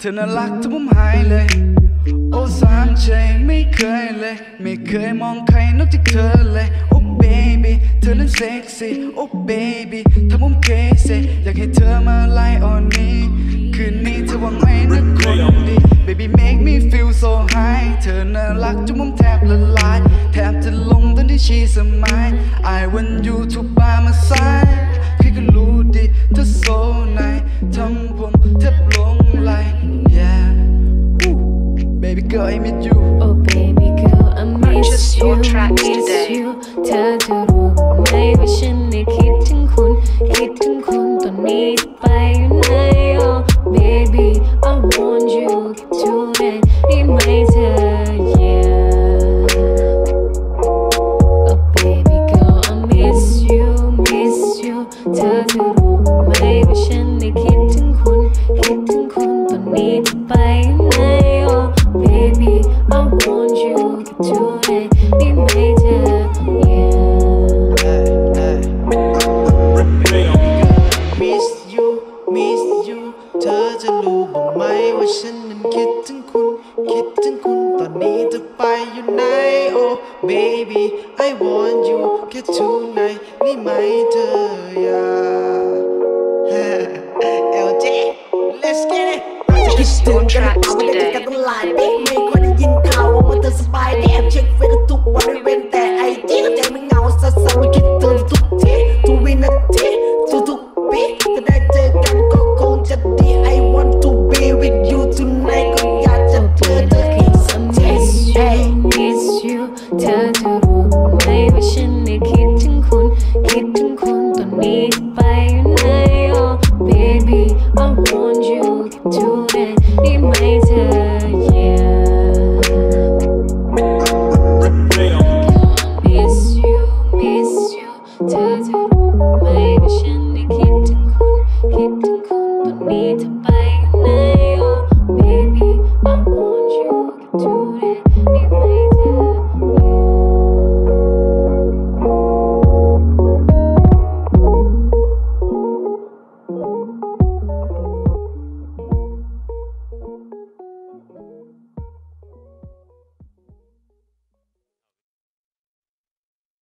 เธอน่ารักทุกมุมหายเลยโอ้สามเชยไม่เคยเลยไม่เคยมองใครนอกจากเธอเลยโอ้เบบี้เธอนั้นเซ็กซี่โอ้เบบี้ทำผมเคซี่อยากให้เธอมาไล่ออนมีคืนนี้เธอว่างไหมนะคนดี Baby make me feel so high เธอน่ารักจนมุมแทบละลายแทบจะลงตอนที่ชีสมาย I want you to by my side ใครก็รู้ดีเธอโซนายทำผมแทบลงไหล Yeah Baby girl I miss you Oh baby girl I miss you miss you เธอจะรู้ไหมว่าฉันได้คิดถึงคุณคิดถึงคุณตอนนี้ไปอยู่ไหนBaby, I want you to let me make it, yeah. Oh baby girl, I miss you, miss you. เธอจะรู้ไหมว่าฉันได้คิดถึงคุณคิดถึงคุณตอนนี้ไปไหน Oh baby, I want you to let me make it, yeah. Miss you, miss you.เธอจะรู้บ้างไหมว่าฉันนั้นคิดถึงคุณคิดถึงคุณตอนนี้เธอไปอยู่ไหน Oh baby I want you แค่tonight ได้ไหมเธอ Yeah LJ Let's get it เราจะคิดถึงกันหรือเปล่าไม่ได้เจอกันตั้งหลายปีไม่ค่อยได้ยินข่าวว่าเมื่อเธอสบายดีแอบเช็คเฟซทุกวันไม่เว้นแต่ไอจีก็ใจไม่เหงาซะไม่คิดถึง